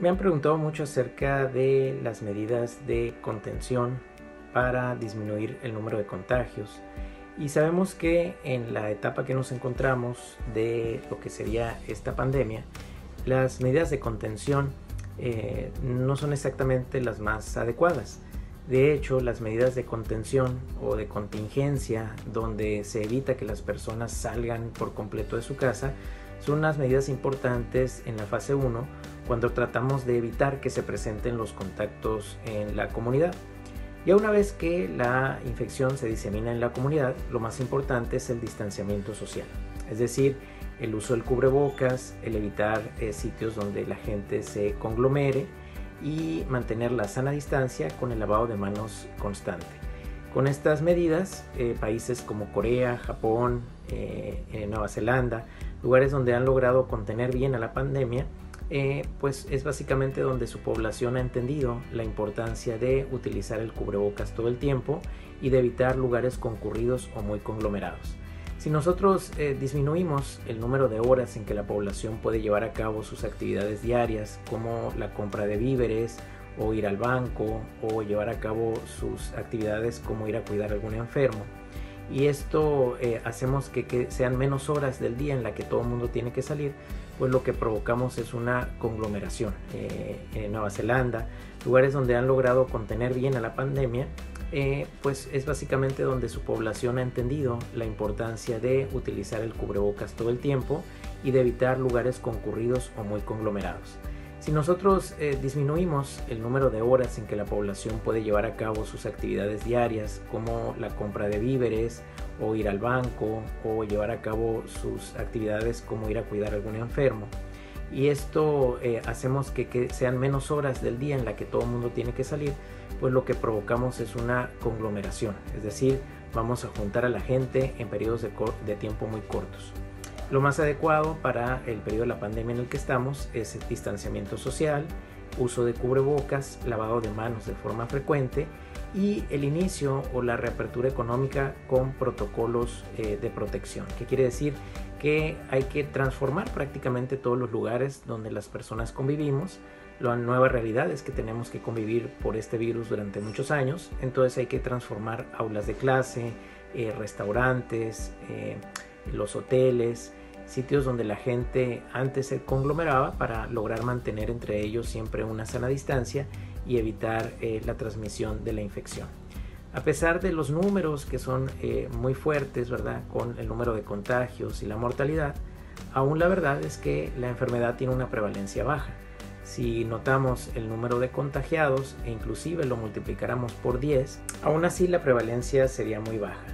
Me han preguntado mucho acerca de las medidas de contención para disminuir el número de contagios, y sabemos que en la etapa que nos encontramos de lo que sería esta pandemia, las medidas de contención no son exactamente las más adecuadas. De hecho, las medidas de contención o de contingencia, donde se evita que las personas salgan por completo de su casa, son unas medidas importantes en la fase 1, cuando tratamos de evitar que se presenten los contactos en la comunidad. Ya una vez que la infección se disemina en la comunidad, lo más importante es el distanciamiento social, es decir, el uso del cubrebocas, el evitar sitios donde la gente se conglomere y mantener la sana distancia con el lavado de manos constante. Con estas medidas, países como Corea, Japón, Nueva Zelanda, lugares donde han logrado contener bien a la pandemia, pues es básicamente donde su población ha entendido la importancia de utilizar el cubrebocas todo el tiempo y de evitar lugares concurridos o muy conglomerados. Si nosotros disminuimos el número de horas en que la población puede llevar a cabo sus actividades diarias, como la compra de víveres o ir al banco o llevar a cabo sus actividades como ir a cuidar a algún enfermo, y esto hacemos que sean menos horas del día en la que todo el mundo tiene que salir, pues lo que provocamos es una conglomeración. En Nueva Zelanda, lugares donde han logrado contener bien a la pandemia, pues es básicamente donde su población ha entendido la importancia de utilizar el cubrebocas todo el tiempo y de evitar lugares concurridos o muy conglomerados. Si nosotros disminuimos el número de horas en que la población puede llevar a cabo sus actividades diarias, como la compra de víveres o ir al banco o llevar a cabo sus actividades como ir a cuidar a algún enfermo, y esto hacemos que sean menos horas del día en la que todo el mundo tiene que salir, pues lo que provocamos es una conglomeración, es decir, vamos a juntar a la gente en periodos de tiempo muy cortos. Lo más adecuado para el periodo de la pandemia en el que estamos es el distanciamiento social, uso de cubrebocas, lavado de manos de forma frecuente y el inicio o la reapertura económica con protocolos de protección, que quiere decir que hay que transformar prácticamente todos los lugares donde las personas convivimos. La nueva realidad es que tenemos que convivir por este virus durante muchos años, entonces hay que transformar aulas de clase, restaurantes, los hoteles, sitios donde la gente antes se conglomeraba, para lograr mantener entre ellos siempre una sana distancia y evitar la transmisión de la infección. A pesar de los números que son muy fuertes, ¿verdad?, con el número de contagios y la mortalidad, aún la verdad es que la enfermedad tiene una prevalencia baja. Si notamos el número de contagiados e inclusive lo multiplicáramos por 10, aún así la prevalencia sería muy baja.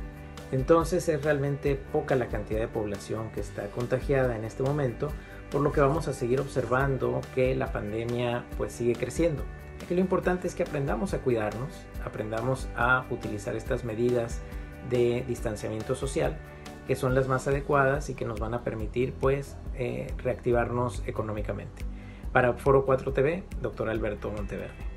Entonces es realmente poca la cantidad de población que está contagiada en este momento, por lo que vamos a seguir observando que la pandemia pues sigue creciendo. Aquí lo importante es que aprendamos a cuidarnos, aprendamos a utilizar estas medidas de distanciamiento social, que son las más adecuadas y que nos van a permitir pues reactivarnos económicamente. Para Foro 4 TV, Dr. Alberto Monteverde.